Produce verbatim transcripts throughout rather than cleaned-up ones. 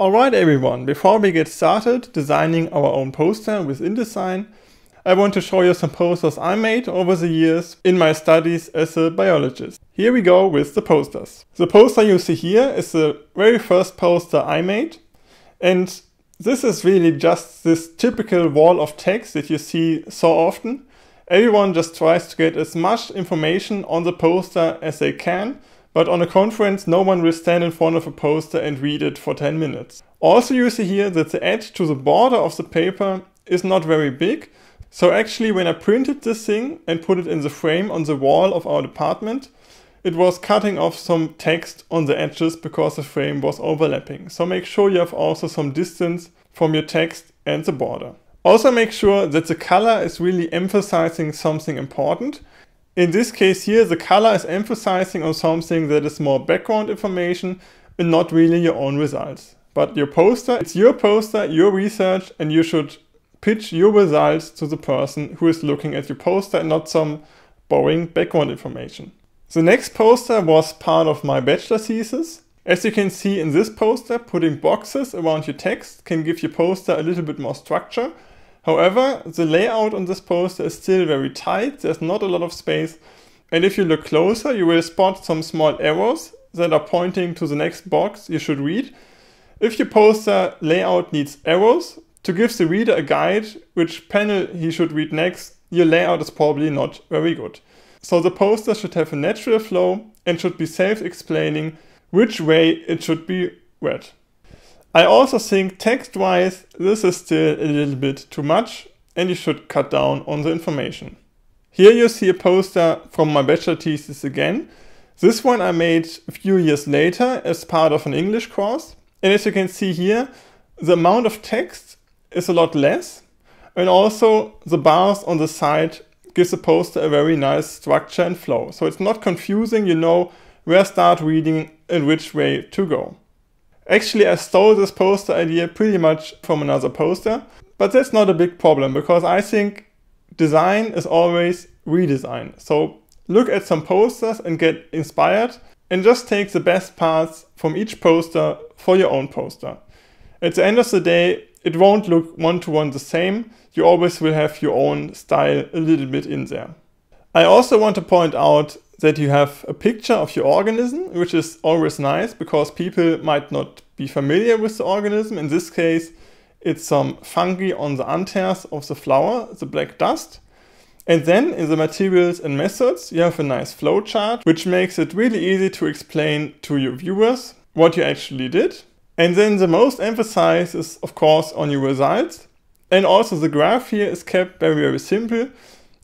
Alright everyone, before we get started designing our own poster with InDesign, I want to show you some posters I made over the years in my studies as a biologist. Here we go with the posters. The poster you see here is the very first poster I made, and this is really just this typical wall of text that you see so often. Everyone just tries to get as much information on the poster as they can, but on a conference no one will stand in front of a poster and read it for ten minutes. Also you see here that the edge to the border of the paper is not very big, so actually when I printed this thing and put it in the frame on the wall of our department, it was cutting off some text on the edges because the frame was overlapping. So make sure you have also some distance from your text and the border. Also make sure that the color is really emphasizing something important. In this case here, the color is emphasizing on something that is more background information and not really your own results. But your poster, it's your poster, your research, and you should pitch your results to the person who is looking at your poster and not some boring background information. The next poster was part of my bachelor thesis. As you can see in this poster, putting boxes around your text can give your poster a little bit more structure. However, the layout on this poster is still very tight, there's not a lot of space, and if you look closer you will spot some small arrows that are pointing to the next box you should read. If your poster layout needs arrows to give the reader a guide which panel he should read next, your layout is probably not very good. So the poster should have a natural flow and should be self-explaining which way it should be read. I also think text-wise this is still a little bit too much and you should cut down on the information. Here you see a poster from my bachelor thesis again. This one I made a few years later as part of an English course, and as you can see here the amount of text is a lot less, and also the bars on the side gives the poster a very nice structure and flow. So it's not confusing, you know where to start reading and which way to go. Actually, I stole this poster idea pretty much from another poster, but that's not a big problem because I think design is always redesign. So look at some posters and get inspired and just take the best parts from each poster for your own poster. At the end of the day, it won't look one-to-one the same. You always will have your own style a little bit in there. I also want to point out that you have a picture of your organism, which is always nice because people might not be familiar with the organism. In this case, it's some fungi on the anthers of the flower, the black dust. And then in the materials and methods, you have a nice flowchart, which makes it really easy to explain to your viewers what you actually did. And then the most emphasis is of course on your results, and also the graph here is kept very very simple,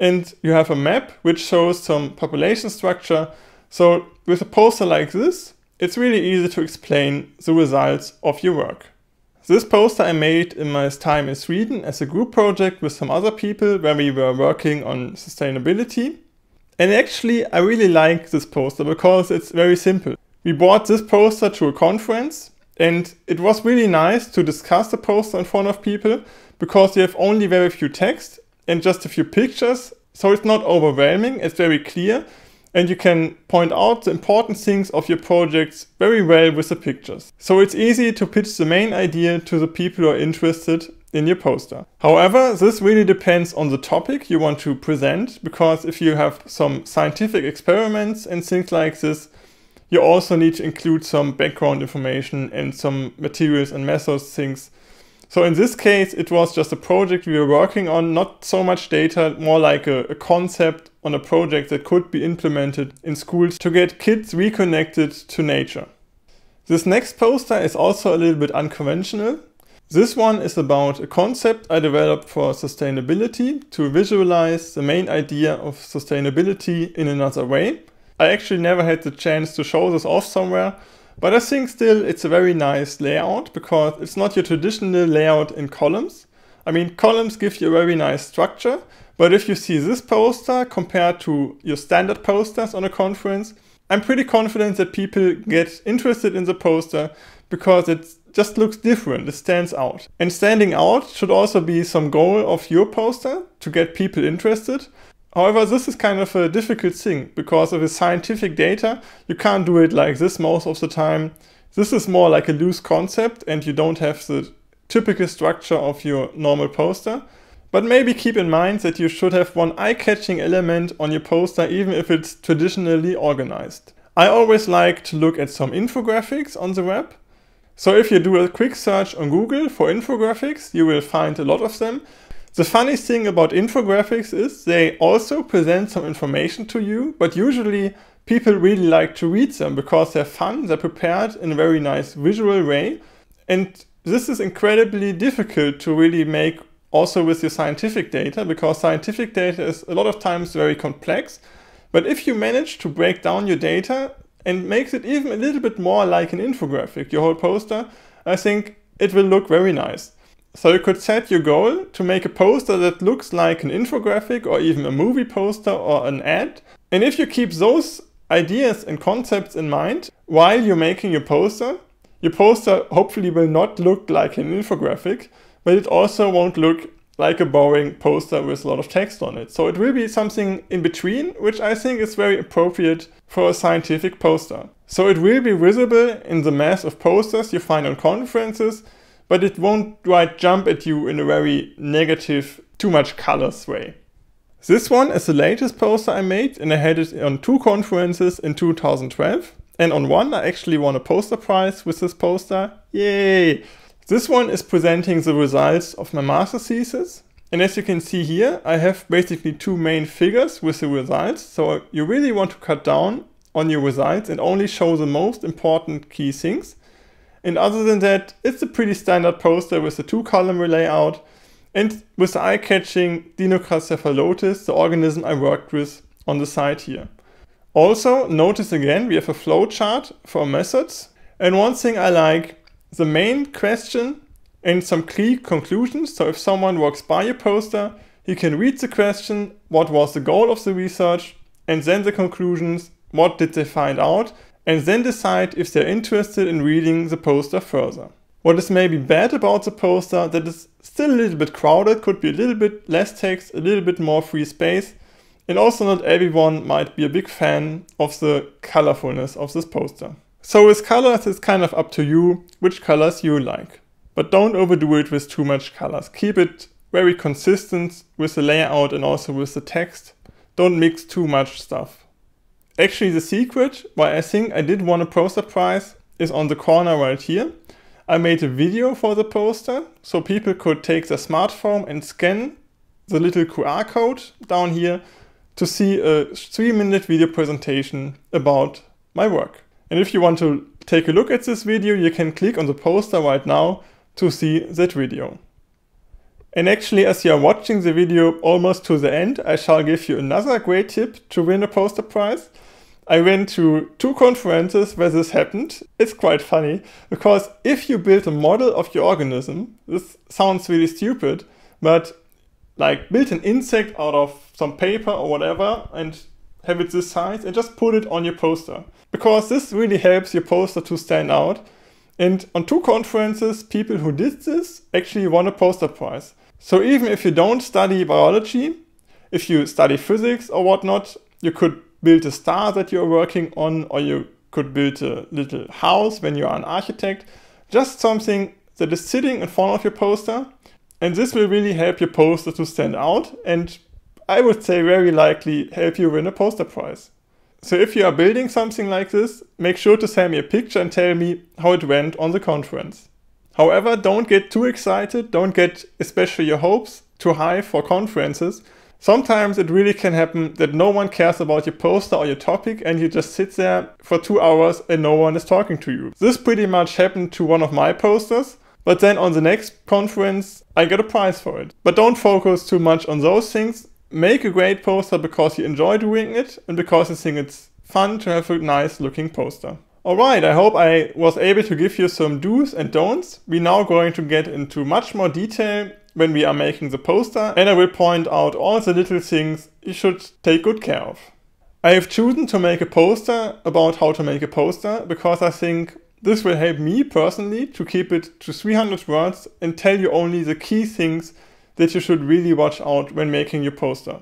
and you have a map which shows some population structure. So with a poster like this, it's really easy to explain the results of your work. This poster I made in my time in Sweden as a group project with some other people where we were working on sustainability. And actually I really like this poster because it's very simple. We bought this poster to a conference, and it was really nice to discuss the poster in front of people because you have only very few text and just a few pictures. So it's not overwhelming, it's very clear, and you can point out the important things of your projects very well with the pictures. So it's easy to pitch the main idea to the people who are interested in your poster. However, this really depends on the topic you want to present, because if you have some scientific experiments and things like this, you also need to include some background information and some materials and methods things. So in this case, it was just a project we were working on, not so much data, more like a, a concept on a project that could be implemented in schools to get kids reconnected to nature. This next poster is also a little bit unconventional. This one is about a concept I developed for sustainability to visualize the main idea of sustainability in another way. I actually never had the chance to show this off somewhere, but I think still it's a very nice layout because it's not your traditional layout in columns. I mean, columns give you a very nice structure, but if you see this poster compared to your standard posters on a conference, I'm pretty confident that people get interested in the poster because it just looks different, it stands out. And standing out should also be some goal of your poster to get people interested. However, this is kind of a difficult thing because with scientific data you can't do it like this most of the time. This is more like a loose concept and you don't have the typical structure of your normal poster. But maybe keep in mind that you should have one eye-catching element on your poster, even if it's traditionally organized. I always like to look at some infographics on the web. So if you do a quick search on Google for infographics, you will find a lot of them. The funny thing about infographics is they also present some information to you, but usually people really like to read them because they're fun, they're prepared in a very nice visual way. And this is incredibly difficult to really make also with your scientific data, because scientific data is a lot of times very complex. But if you manage to break down your data and makes it even a little bit more like an infographic, your whole poster, I think it will look very nice. So you could set your goal to make a poster that looks like an infographic or even a movie poster or an ad. And if you keep those ideas and concepts in mind while you're making your poster, your poster hopefully will not look like an infographic, but it also won't look like a boring poster with a lot of text on it. So it will be something in between, which I think is very appropriate for a scientific poster. So it will be visible in the mass of posters you find on conferences, but it won't quite jump at you in a very negative, too much colors way. This one is the latest poster I made, and I had it on two conferences in two thousand twelve. And on one I actually won a poster prize with this poster. Yay! This one is presenting the results of my master's thesis. And as you can see here, I have basically two main figures with the results. So you really want to cut down on your results and only show the most important key things. And other than that, it's a pretty standard poster with a two-column layout and with the eye-catching Dinocracephalotis, the organism I worked with on the side here. Also, notice again, we have a flowchart for methods. And one thing I like, the main question and some key conclusions. So if someone walks by your poster, he can read the question, what was the goal of the research, and then the conclusions, what did they find out, and then decide if they're interested in reading the poster further. What is maybe bad about the poster, that it's still a little bit crowded, could be a little bit less text, a little bit more free space, and also not everyone might be a big fan of the colorfulness of this poster. So with colors, it's kind of up to you which colors you like. But don't overdo it with too much colors. Keep it very consistent with the layout and also with the text. Don't mix too much stuff. Actually, the secret why I think I did win a poster prize is on the corner right here. I made a video for the poster, so people could take their smartphone and scan the little Q R code down here to see a three minute video presentation about my work. And if you want to take a look at this video, you can click on the poster right now to see that video. And actually, as you are watching the video almost to the end, I shall give you another great tip to win a poster prize. I went to two conferences where this happened. It's quite funny, because if you build a model of your organism, this sounds really stupid, but like build an insect out of some paper or whatever and have it this size and just put it on your poster. Because this really helps your poster to stand out. And on two conferences, people who did this actually won a poster prize. So even if you don't study biology, if you study physics or whatnot, you could build a star that you're working on, or you could build a little house when you are an architect. Just something that is sitting in front of your poster, and this will really help your poster to stand out, and I would say very likely help you win a poster prize. So if you are building something like this, make sure to send me a picture and tell me how it went on the conference. However, don't get too excited, don't get especially your hopes too high for conferences. Sometimes it really can happen that no one cares about your poster or your topic and you just sit there for two hours and no one is talking to you. This pretty much happened to one of my posters, but then on the next conference I got a prize for it. But don't focus too much on those things. Make a great poster because you enjoy doing it and because you think it's fun to have a nice looking poster. Alright, I hope I was able to give you some do's and don'ts. We're now going to get into much more detail when we are making the poster, and I will point out all the little things you should take good care of. I have chosen to make a poster about how to make a poster because I think this will help me personally to keep it to three hundred words and tell you only the key things that you should really watch out when making your poster.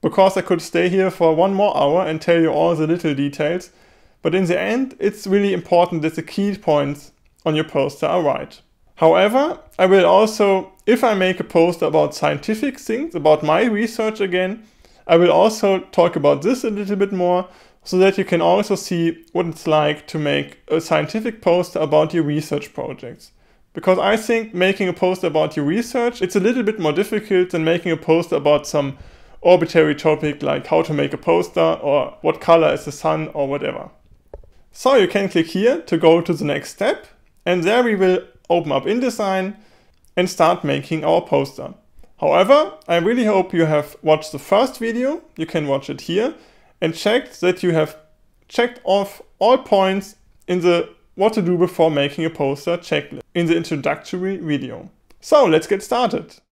Because I could stay here for one more hour and tell you all the little details, But in the end, it's really important that the key points on your poster are right. However, I will also, if I make a poster about scientific things, about my research again, I will also talk about this a little bit more, so that you can also see what it's like to make a scientific poster about your research projects. Because I think making a poster about your research, it's a little bit more difficult than making a poster about some arbitrary topic like how to make a poster or what color is the sun or whatever. So you can click here to go to the next step, and there we will open up InDesign and start making our poster. However, I really hope you have watched the first video. You can watch it here and check that you have checked off all points in the what to do before making a poster checklist in the introductory video. So let's get started.